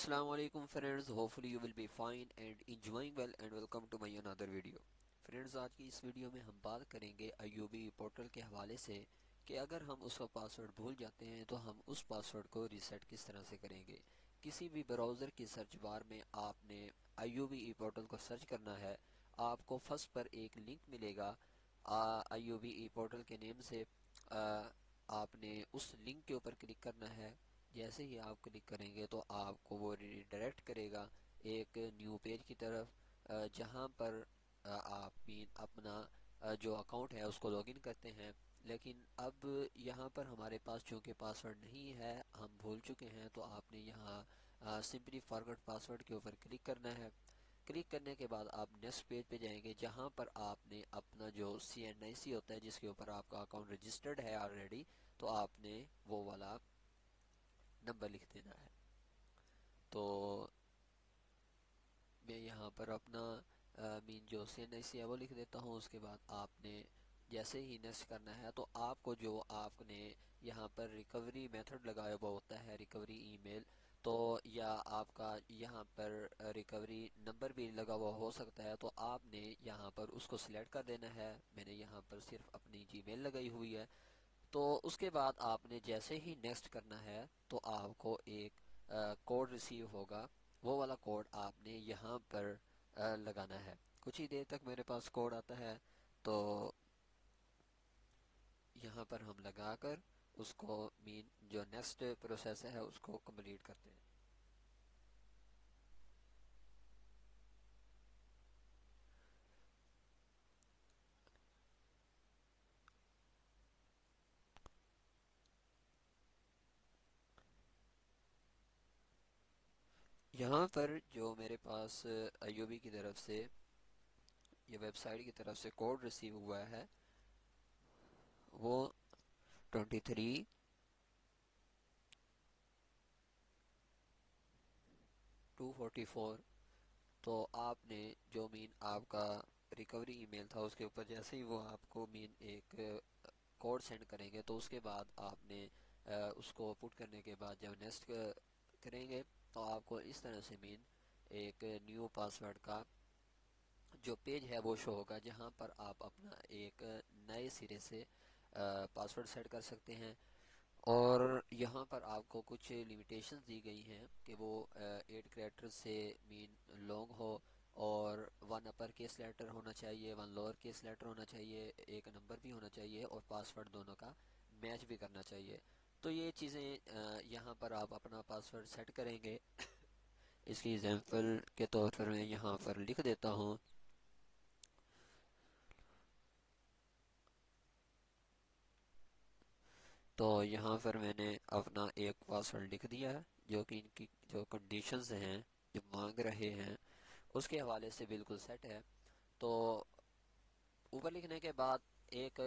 Assalamualaikum friends, hopefully you will be fine and enjoying well and welcome to my another video। Friends आज की इस video में हम बात करेंगे IUB पोर्टल के हवाले से कि अगर हम उसका पासवर्ड भूल जाते हैं तो हम उस पासवर्ड को रीसेट किस तरह से करेंगे। किसी भी ब्राउज़र की सर्च बार में आपने IUB पोर्टल को सर्च करना है, आपको फर्स्ट पर एक लिंक मिलेगा IUB पोर्टल के नेम से। आपने उस लिंक के ऊपर क्लिक करना है। जैसे ही आप क्लिक करेंगे तो आपको वो रिडायरेक्ट करेगा एक न्यू पेज की तरफ, जहां पर आप अपना जो अकाउंट है उसको लॉगिन करते हैं। लेकिन अब यहां पर हमारे पास चूँकि पासवर्ड नहीं है, हम भूल चुके हैं, तो आपने यहां सिंपली फॉरगॉट पासवर्ड के ऊपर क्लिक करना है। क्लिक करने के बाद आप नेक्स्ट पेज पे जाएंगे, जहां पर आपने अपना जो CNIC होता है जिसके ऊपर आपका अकाउंट रजिस्टर्ड है ऑलरेडी, तो आपने वो वाला नंबर लिख देना है। तो मैं यहाँ पर अपना जो CNIC है वो लिख देता हूँ। उसके बाद आपने जैसे ही नेक्स्ट करना है तो आपको जो आपने यहाँ पर रिकवरी मेथड लगाया हुआ होता है, रिकवरी ईमेल, तो या आपका यहाँ पर रिकवरी नंबर भी लगा हुआ हो सकता है, तो आपने यहाँ पर उसको सिलेक्ट कर देना है। मैंने यहाँ पर सिर्फ अपनी जीमेल लगाई हुई है। तो उसके बाद आपने जैसे ही नेक्स्ट करना है तो आपको एक कोड रिसीव होगा, वो वाला कोड आपने यहाँ पर लगाना है। कुछ ही देर तक मेरे पास कोड आता है, तो यहाँ पर हम लगाकर उसको जो नेक्स्ट प्रोसेस है उसको कंप्लीट करते हैं। यहाँ पर जो मेरे पास IUB की तरफ से या वेबसाइट की तरफ से कोड रिसीव हुआ है वो 23 244। तो आपने जो आपका रिकवरी ईमेल था उसके ऊपर जैसे ही वो आपको एक कोड सेंड करेंगे, तो उसके बाद आपने उसको पुट करने के बाद जब नेक्स्ट करेंगे तो आपको इस तरह से एक न्यू पासवर्ड का जो पेज है वो शो होगा, जहां पर आप अपना एक नए सिरे से पासवर्ड सेट कर सकते हैं। और यहां पर आपको कुछ लिमिटेशंस दी गई हैं कि वो 8 कैरेक्टर से लॉन्ग हो, और 1 अपर केस लेटर होना चाहिए, 1 लोअर केस लेटर होना चाहिए, एक नंबर भी होना चाहिए, और पासवर्ड दोनों का मैच भी करना चाहिए। तो ये चीज़ें यहाँ पर आप अपना पासवर्ड सेट करेंगे। इसकी एग्जाम्पल के तौर पर मैं यहाँ पर लिख देता हूँ यहाँ पर मैंने अपना एक पासवर्ड लिख दिया है, जो कि इनकी जो कंडीशंस हैं जो मांग रहे हैं उसके हवाले से बिल्कुल सेट है। तो ऊपर लिखने के बाद एक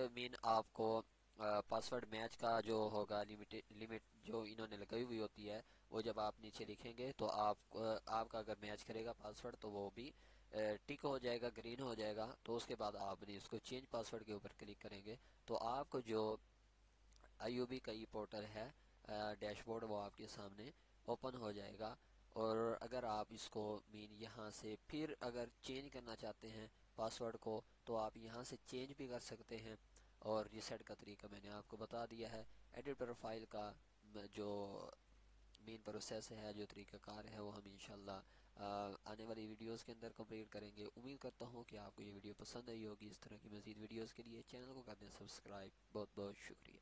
आपको पासवर्ड मैच का जो होगा लिमिट जो इन्होंने लगाई हुई होती है, वो जब आप नीचे लिखेंगे तो आपका अगर मैच करेगा पासवर्ड तो वो भी टिक हो जाएगा, ग्रीन हो जाएगा। तो उसके बाद आपने इसको चेंज पासवर्ड के ऊपर क्लिक करेंगे तो आपको जो IUB का पोर्टल है डैशबोर्ड वो आपके सामने ओपन हो जाएगा। और अगर आप इसको यहाँ से फिर अगर चेंज करना चाहते हैं पासवर्ड को, तो आप यहाँ से चेंज भी कर सकते हैं। और रीसेट का तरीका मैंने आपको बता दिया है। एडिट प्रोफाइल का जो प्रोसेस है, जो तरीकाकार है, वो हम इंशाल्लाह आने वाली वीडियोस के अंदर कंप्लीट करेंगे। उम्मीद करता हूँ कि आपको ये वीडियो पसंद आई होगी। इस तरह की मज़ीद वीडियोस के लिए चैनल को कर दें सब्सक्राइब। बहुत बहुत शुक्रिया।